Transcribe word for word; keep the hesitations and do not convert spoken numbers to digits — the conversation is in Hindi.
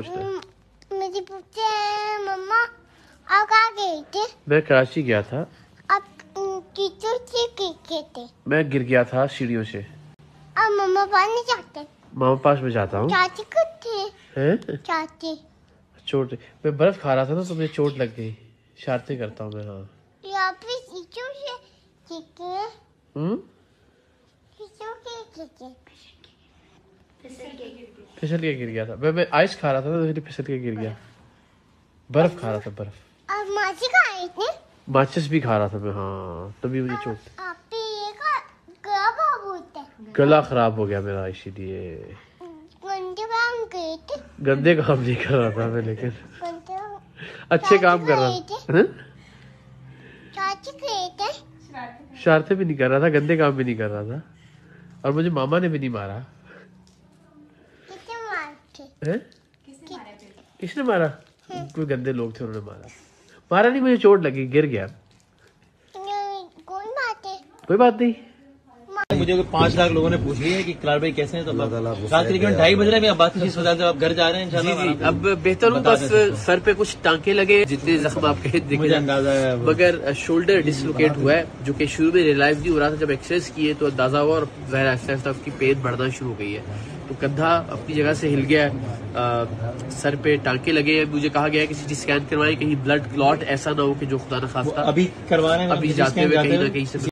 मेरी पूछते हैं मम्मा आप कहाँ गए थे? मैं कराची गया था। आप कीचड़ से गिर गए थे? मैं गिर गया था सीढ़ियों से। आप मम्मा पास नहीं जाते? मामा पास में जाता हूँ। चाची कितने चाची चोट मैं बर्फ खा रहा था ना तो मुझे चोट लग गई। शरारते करता हूँ मैं। हाँ आप भी कीचड़ से गिर गए? हम्म कीचड़ से गिर गए? फिसल के गिर गया था। मैं मैं आइस खा रहा था ना तो फिसल के गिर गया। बर्फ खा रहा था। बर्फ और माची खा रही थी? माचिस भी खा रहा था मैं। हाँ तभी मुझे चोट। आप ये गला खराब होता है। गला खराब हो गया मेरा इसीलिए। गंदे काम गए थे? गंदे काम नहीं कर रहा था मैं लेकिन अच्छे काम कर रहा था। चाची गए थे? शरारते भी नहीं कर रहा था, गंदे काम भी नहीं कर रहा था और मुझे मामा ने भी नहीं मारा। हैं? किसने मारा? किसने मारा? कोई गंदे लोग थे उन्होंने मारा। मारा नहीं मुझे चोट लगी, गिर गया। कौन बात है? कोई बात नहीं। मुझे पाँच लाख लोगों ने पूछ लिया है कि किरार भाई कैसे हैं, तो रात के करीब ढाई बज रहे हैं। बात किस वजह से आप घर जा रहे हैं? जी जी अब बेहतर हूँ, बस सर पे कुछ टांके लगे, जितने जख्म आपके दिखे अंदाजा है, मगर शोल्डर डिसलोकेट हुआ है जो कि शुरू में रियलाइज भी हो रहा था। जब एक्सरसाइज किए तो अंदाजा हुआ और ज़ाहिर एक्सरसाइज था उसकी पेट बढ़ना शुरू हो गई है, तो कंधा अपनी जगह से हिल गया है। आ, सर पे टांके लगे हैं। मुझे कहा गया है कि सीटी स्कैन करवाएं, कहीं ब्लड क्लॉट ऐसा ना हो कि जो खुदा न खास्ता। अभी करवा रहे हैं, अभी जाते हुए कहीं ना कहीं से